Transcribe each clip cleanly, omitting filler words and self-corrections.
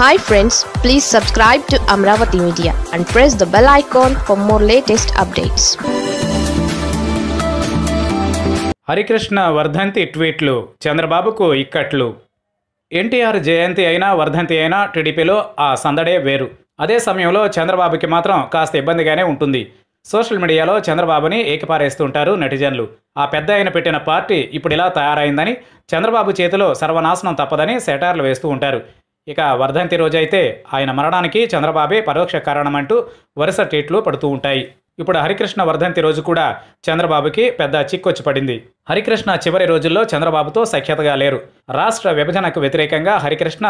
Hi friends, please subscribe to Amaravathi Media and press the bell icon for more latest updates. Hari Krishna Vardhanti tweetlu, Chandrababuku ikkatlu. NTR Jayanthi aina Vardhanti aina TDP lo aa sandade veru. Ade samayamlo Chandrababuki matram kaasta ibbandigane untundi. Social media lo Chandrababuni ekaparestuntaru netijanlu. ఆ పెద్ద ఆయన పెట్టిన party ఇప్పుడు ఇలా తయారైందని చంద్రబాబు చేతిలో సర్వనాశనం తప్పదని సెటార్లు వేస్తూ ఉంటారు. ఇక వర్ధంతి రోజైతే ఆయన మరణానికి చంద్రబాబే పరోక్ష కారణమంటూ వరుస ట్వీట్లు పడుతూ ఉంటాయి. ఇప్పుడు హరికృష్ణ వర్ధంతి రోజు కూడా చంద్రబాబుకి పెద్ద చిక్కొచ్చి పడింది. హరికృష్ణ చివరి రోజుల్లో చంద్రబాబుతో సఖ్యతగా లేరు. రాష్ట్ర విభజనకు వ్యతిరేకంగా హరికృష్ణ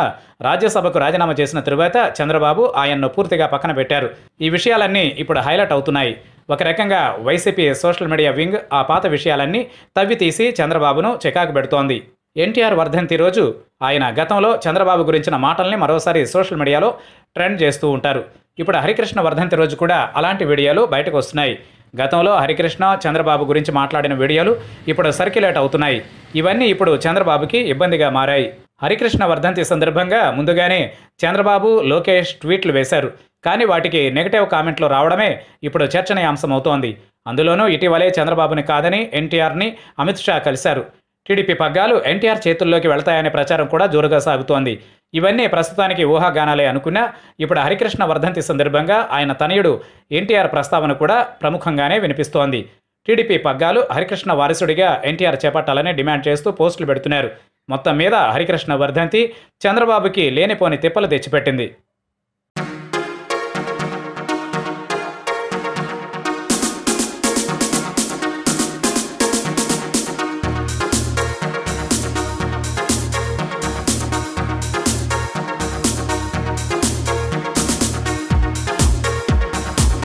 రాజ్యసభకు రాజీనామా చేసిన తరువాత చంద్రబాబు ఆయన్ను పూర్తిగా పక్కన పెట్టారు. ఈ విషయాలన్నీ ఇప్పుడు హైలైట్ అవుతున్నాయి. ఒక రకంగా వైసీపీ సోషల్ మీడియా వింగ్ ఆ పాత విషయాలన్నీ తవ్వితీసి చంద్రబాబును చికాకు పెడుతోంది. ఎన్టీఆర్ వర్ధంతి రోజు ఆయన గతంలో చంద్రబాబు గురించిన మాటల్ని మరోసారి సోషల్ మీడియాలో ట్రెండ్ చేస్తూ ఉంటారు. ఇప్పుడు హరికృష్ణ వర్ధంతి రోజు కూడా అలాంటి వీడియోలు బయటకు వస్తున్నాయి. గతంలో హరికృష్ణ చంద్రబాబు గురించి మాట్లాడిన వీడియోలు ఇప్పుడు సర్క్యులేట్ అవుతున్నాయి. ఇవన్నీ ఇప్పుడు చంద్రబాబుకి ఇబ్బందిగా మారాయి. హరికృష్ణ వర్ధంతి సందర్భంగా ముందుగానే చంద్రబాబు, లోకేష్ ట్వీట్లు వేశారు. కానీ వాటికి నెగటివ్ కామెంట్లు రావడమే ఇప్పుడు చర్చనీయాంశమవుతోంది. అందులోనూ ఇటీవలే చంద్రబాబుని కాదని ఎన్టీఆర్ని అమిత్ షా కలిశారు. టీడీపీ పగ్గాలు ఎన్టీఆర్ చేతుల్లోకి వెళ్తాయనే ప్రచారం కూడా జోరుగా సాగుతోంది. ఇవన్నీ ప్రస్తుతానికి ఊహాగానాలే అనుకున్నా ఇప్పుడు హరికృష్ణ వర్ధంతి సందర్భంగా ఆయన తనయుడు ఎన్టీఆర్ ప్రస్తావన కూడా ప్రముఖంగానే వినిపిస్తోంది. టీడీపీ పగ్గాలు హరికృష్ణ వారసుడిగా ఎన్టీఆర్ చేపట్టాలని డిమాండ్ చేస్తూ పోస్టులు పెడుతున్నారు. మొత్తం మీద హరికృష్ణ వర్ధంతి చంద్రబాబుకి లేనిపోని తిప్పలు తెచ్చిపెట్టింది.